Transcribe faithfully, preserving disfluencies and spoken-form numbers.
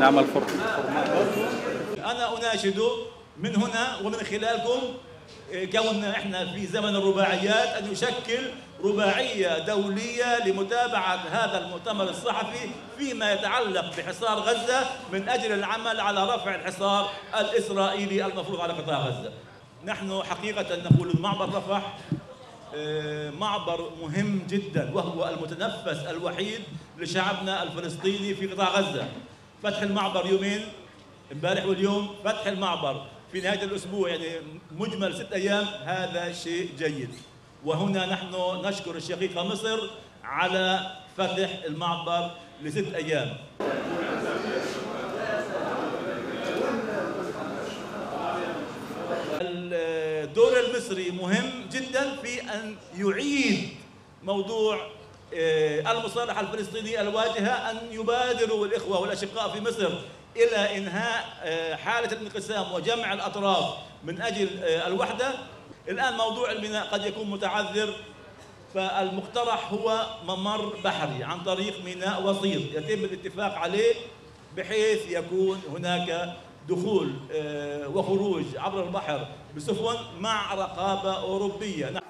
نعمل فورمات. أنا أناشد من هنا ومن خلالكم كوننا إحنا في زمن الرباعيات أن يشكل رباعية دولية لمتابعة هذا المؤتمر الصحفي فيما يتعلق بحصار غزة من أجل العمل على رفع الحصار الإسرائيلي المفروض على قطاع غزة. نحن حقيقة نقول معبر رفح معبر مهم جدا، وهو المتنفس الوحيد لشعبنا الفلسطيني في قطاع غزة. فتح المعبر يومين، امبارح واليوم، فتح المعبر في نهاية الأسبوع، يعني مجمل ست أيام، هذا شيء جيد. وهنا نحن نشكر الشقيقة مصر على فتح المعبر لست أيام. الدور المصري مهم جدا في أن يعيد موضوع المصالحة الفلسطينية الواجهة، أن يبادروا الإخوة والأشقاء في مصر إلى إنهاء حالة الانقسام وجمع الأطراف من أجل الوحدة. الآن موضوع الميناء قد يكون متعذر، فالمقترح هو ممر بحري عن طريق ميناء وسيط يتم الاتفاق عليه، بحيث يكون هناك دخول وخروج عبر البحر بسفن مع رقابة أوروبية.